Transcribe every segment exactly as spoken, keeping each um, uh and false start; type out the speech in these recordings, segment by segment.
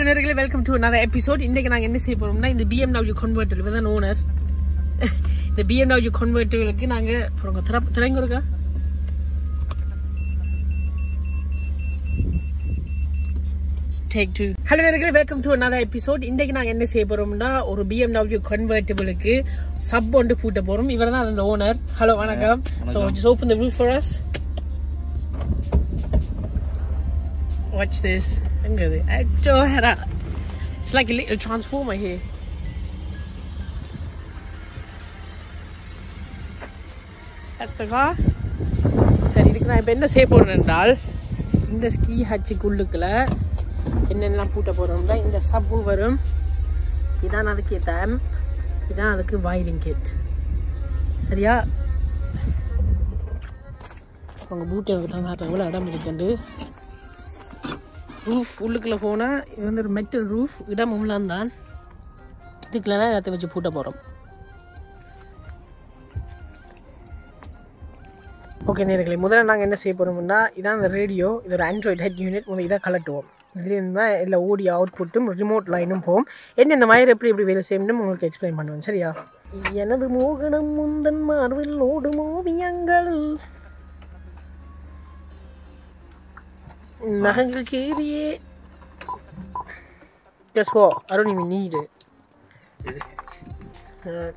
Hello everyone, welcome to another episode. Today we are going to talk about the B M W convertible with an owner. The B M W convertible is going to talk about the B M W Take two. Hello everyone, welcome to another episode. Today we are going to talk about a B M W convertible sub on the foot. He is the owner. Hello, Anagam. Yeah, so just open the roof for us. Watch this. It's like a little transformer here. That's the car. In the ski hatch, and then in the subwoofer, this is the amp, this is the wiring kit. Seriya. Roof ullukla pona idu metal roof idam umlandan iduklana edathe vechu poota porom. Okay nerigale mudala naanga enna sey porumna idan the radio idu or android head unit mudala idha kalatuvom idilenda ella audio output um remote line um pom enna enna wire eppadi eppadi vela seyum nu ungalku explain pannuven seriya enadu moganam mundan marvil odum oviyangal Guess what? I don't even need it. Uh,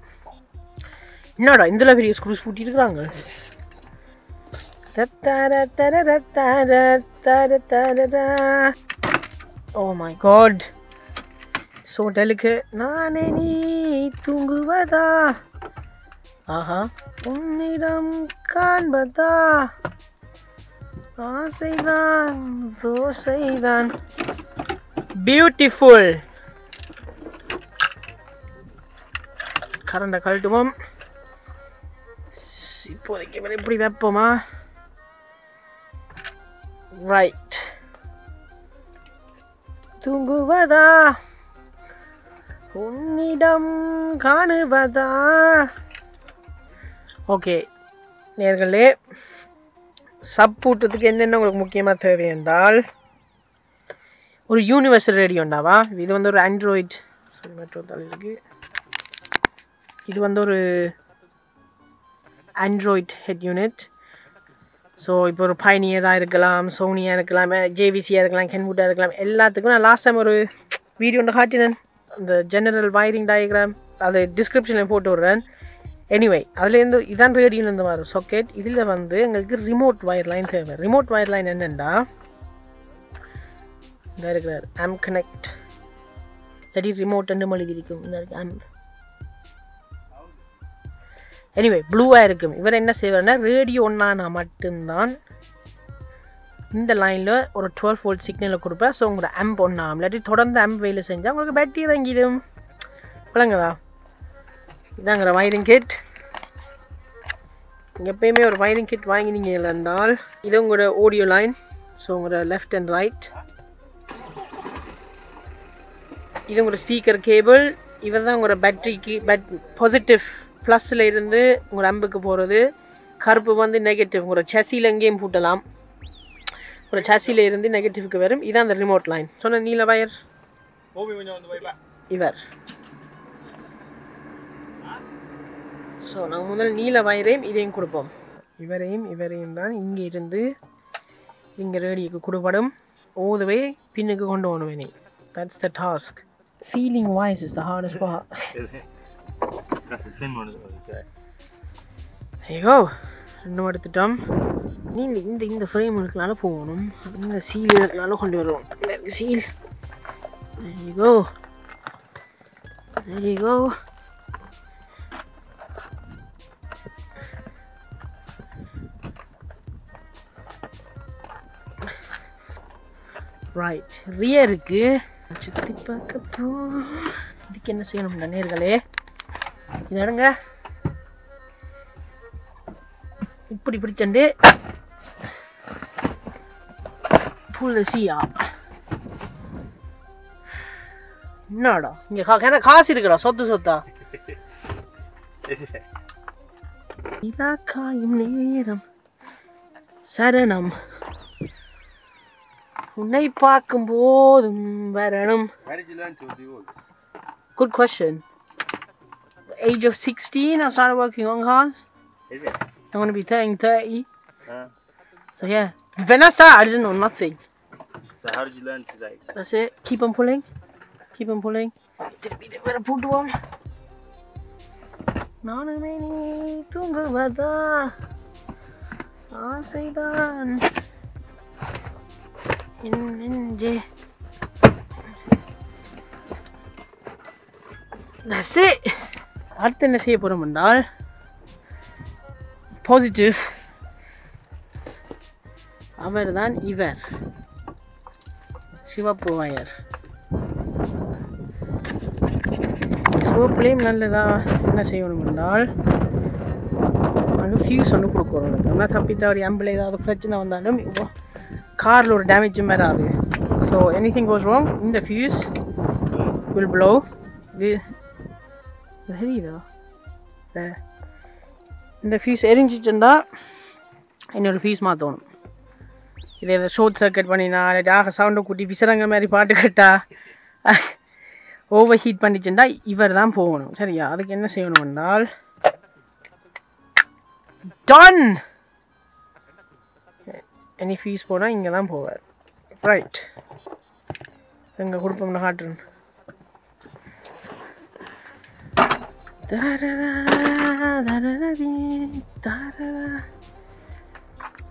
no, no, in the library, screws put it wrong. Oh my god, so delicate. Uh-huh. Beautiful. Karanda kaltuvom. Si puede que me privappo ma. Right. Tungu vada. Unnidam kanu vada. Okay. Nergale. Sub put to the Kenwood or universal radio Nava with one Android. It one the Android head unit. So if you're Pioneer, Sony, J V C, Kenwood, Ellat, last time or video on the heart in the general wiring diagram, the description and photo run. Anyway, this is the radio socket. This is the remote wire line. Remote wire line is amp connect. That is remote and amp. Anyway, blue wire. This is the radio line. In the line, there is a twelve volt signal. So, you have amp on arm. Let it turn the amp. You have a battery. This is a wiring kit. You can use a wiring kit. This is the audio line. So, left and right. This is a speaker cable. This is a battery key. Positive plus. This is the negative. This is a chassis. This chassis is negative. This is the remote line. So, this is the wire. This is So, now we will need a wire. This is the wire. This is the wire. All the way. That's the task. Feeling wise is the hardest part. There you go. Now the dump. The frame. The seal. The seal. There you go. There you go. Right, rear is Chitty Pakapo. The Kenasian of the Nergale. Neranga. Put it pretend it. Pull the sea up. Nada. You can a car cigar, Soto Sota. Ilaka, you need him. Sadanum. உன்னை பார்க்கும் போதும் வரணும். Why did you learn to be old? Good question. The age of sixteen, I started working on cars. Is it? I'm going to be turning thirty. Uh, so yeah. When I started, I didn't know nothing. So how did you learn to like? That's it. Keep on pulling. Keep on pulling. Did we ever pull one? No, no, no. Don't go with that. I say that. In in J. That's it. What did I say for a mandal? Positive. Aver than ever. Sivapu wire. So blame nallada. Enna seiyanum mandal. Anu fuse anu kudukorom. Enna thappitha or amble edavadhu prachana vandalum car la or damage varaadhu. So anything goes wrong in the fuse will blow. The herido. There. இந்த fuse எரிஞ்சிச்சுன்னா இன்னொரு fuse மாற்றணும். இதே ஏதாவது short circuit பண்ணினா டாக சவுண்டை கூட்டி விசிறங்க மாதிரி பாட்டு கட்டா ஓவர் ஹீட் பண்ணிச்சுன்னா இவர் தான் போகணும். சரியா? அதுக்கு என்ன செய்யணும்னால் டன் எனி ஃபியூஸ் போனால் இங்கே தான் போவார். ரைட் எங்கே கொடுப்போம்னா காட்டுறேன்.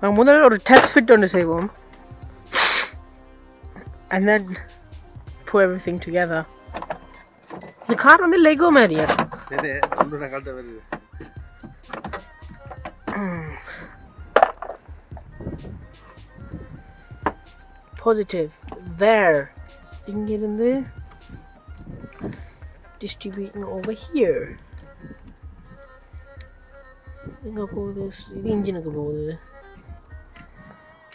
நாங்கள் முதல்ல ஒரு டெஸ்ட் ஃபிட் ஒன்று செய்வோம். And then put everything together. இந்த கார் வந்து லெகோ மாதிரியா? பாசிட்டிவ் வேர் இங்கிருந்து distributing over here. Inga podu idu engine ku podu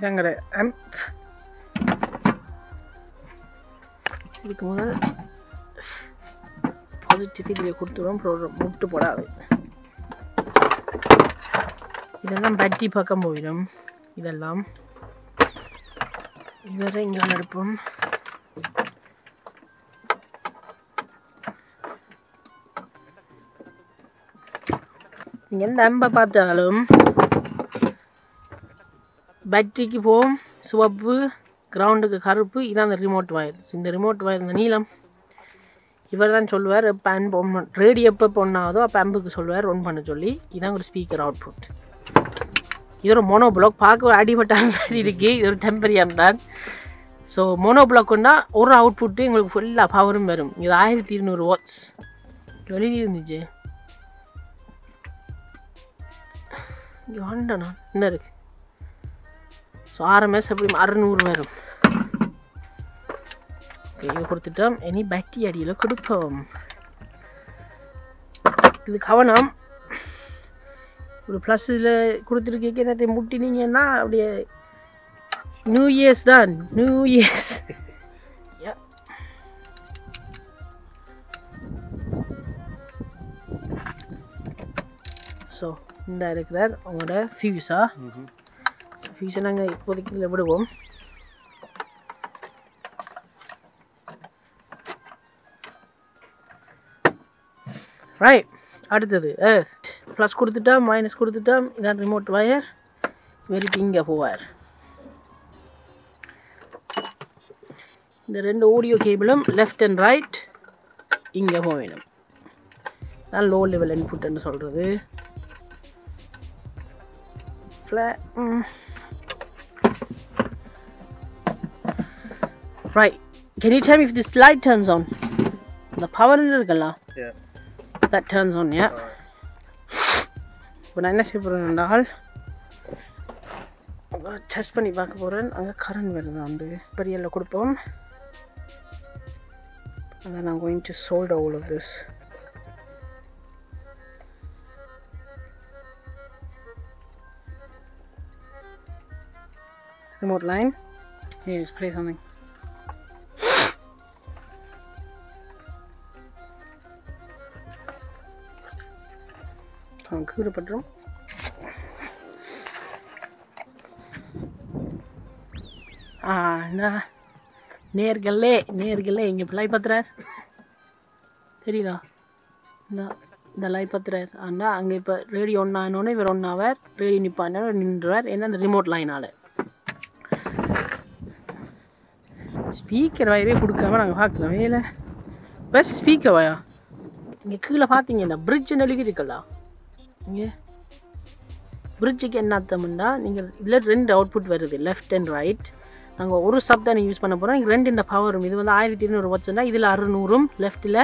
dangara amp idukku mudal positive idile kudurom muttu podave idellam battery pakkam poirum idellam ivara inga nadupum நீங்கள் நம்ப பார்த்தாலும் பேட்டரிக்கு போகும் சிவப்பு கிரவுண்டுக்கு கருப்பு இதான் அந்த ரிமோட் வயர். இந்த ரிமோட் வயர் இந்த நீளம் இவர் தான் சொல்லுவார் எப்போ ஆன் போன் ரேடியோ எப்போ போனாதோ அப்போ ஆம்புக்கு சொல்லுவார் ஒன் பண்ண சொல்லி. இதான் ஒரு ஸ்பீக்கர் அவுட்புட். இது ஒரு மோனோ பிளாக் பார்க்க அடிபட்ட மாதிரி இருக்குது. இது ஒரு டெம்பரியம் தான். ஸோ மோனோ பிளாக்குன்னா ஒரு அவுட்புட்டு எங்களுக்கு ஃபுல்லாக பவரும் வரும். இது ஆயிரத்தி இருநூறு வாட்ஸ் வெளியில் இருந்துச்சு. இங்கே வாண்டண்ணா என்ன இருக்கு? ஸோ ஆர்எம்எஸ் அப்படி அறுநூறு வரும். ஓகே இங்கே கொடுத்துட்டோம். இனி பேட்டரி அடியில் கொடுப்போம். இது கவனம் ஒரு ப்ளஸ் இதில் கொடுத்துருக்கீங்க. என்னத்தையும் முட்டினீங்கன்னா அப்படியே நியூ இயர்ஸ் தான். நியூ இயர்ஸ் ஸோ இந்த இருக்கிறார் அவங்களோட ஃபியூஸா. ஃபியூஸை நாங்கள் இப்போதைக்கு இதில் விடுவோம். ரைட் அடுத்தது ப்ளஸ் கொடுத்துட்டா மைனஸ் கொடுத்துட்டா இதான் ரிமோட் வயர் வெறிட்டு இங்கே போவார். இந்த ரெண்டு ஆடியோ கேபிளும் லெஃப்ட் அண்ட் ரைட் இங்கே போக வேணும். நான் லோ லெவல் இன்புட்ன்னு சொல்கிறது. Right. Can you tell me if this light turns on? The power in the gala. Yeah. That turns on, yeah. When I next people in the hall, I'm gonna test pani back over and I'm gonna current whether on the but yellow could bomb. And then I'm going to solder all of this. Remote line. Here, just play something. Come, cool up a drum. Ah, நேர்களே நேர்களே இங்க live பத்ரார் தெரியுதா இந்த live பத்ரார் அண்ணா அங்க இப்ப radio one ஆனோனே இவர் one hour radio நிப்பானே நின்றார் என்ன அந்த ரிமோட் லைனால ஸ்பீக்கர் வயரே கொடுக்காம நாங்க பாக்குறோம் ஏல பஸ் ஸ்பீக்கர் வயா இங்க கீழ பாத்தீங்க இந்த bridge நெளிக்குதுக்கலா இங்க bridge-க்கு என்ன அர்த்தம்னா நீங்க இதுல ரெண்டு அவுட்புட் வருது left and right நாங்க ஒரு சப் தான் யூஸ் பண்ண போறோம். ரெண்டு இந்த பவரும் இது வந்து twelve hundred வாட்ஸ்னா இதுல six hundred லெஃப்ட்ல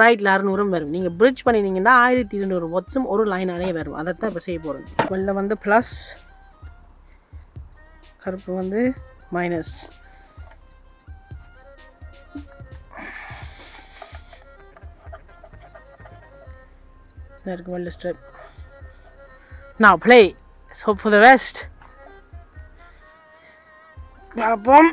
ரைட்ல six hundred வரும். நீங்க bridge பண்ணினீங்கன்னா twelve hundred வாட்ஸ்ம் ஒரு லைனாலயே வரும். அத தான் இப்ப செய்ய போறோம். வெள்ள வந்து பிளஸ் கருப்பு வந்து minus There go the strip. Now play. Let's hope for the best. Boom.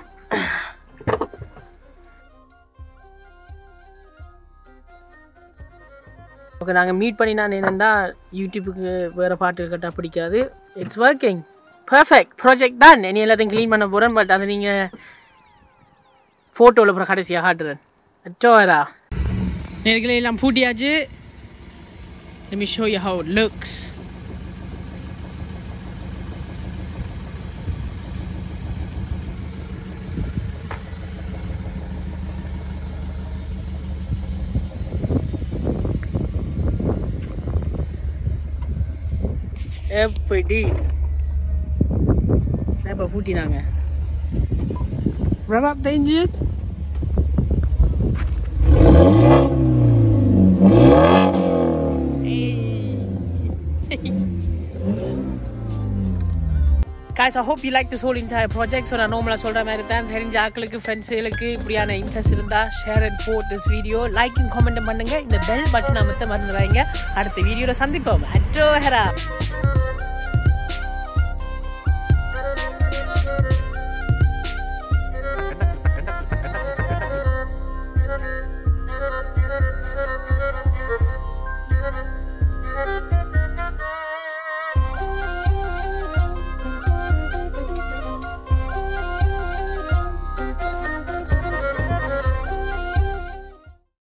Okay, நாங்க மீட் பண்ணினா என்னன்னா யூடியூபுக்கு வேற பாட்டு இருக்கட்டா பிடிக்காது. It's working. Perfect. Project done. இனி எல்லாத்தையும் க்ளீன் பண்ண போறேன் பட் அது நீங்க போட்டோல அப்புறம் கடைசியா காட்டுறேன். அச்சோரா. நேர்களை எல்லாம் பூட்டியாச்சு. Let me show you how it looks. எப்படி இப்ப பூட்டினாங்க run up the engine guys I hope you like this whole entire project so நான் நார்மலா சொல்ற மாதிரி தான் தெரிஞ்ச ஆட்களுக்கு ஃப்ரெண்ட்ஸ்களுக்கு இப்படியான இன்ட்ரஸ்ட் இருந்தா ஷேர் அண்ட் போட் திஸ் வீடியோ லைக்கிங் கமெண்ட் பண்ணுங்க இந்த பெல் பட்டனை அமுத்த மறந்துடாதீங்க அடுத்த வீடியோல சந்திப்போம் அட்டோ ஹரா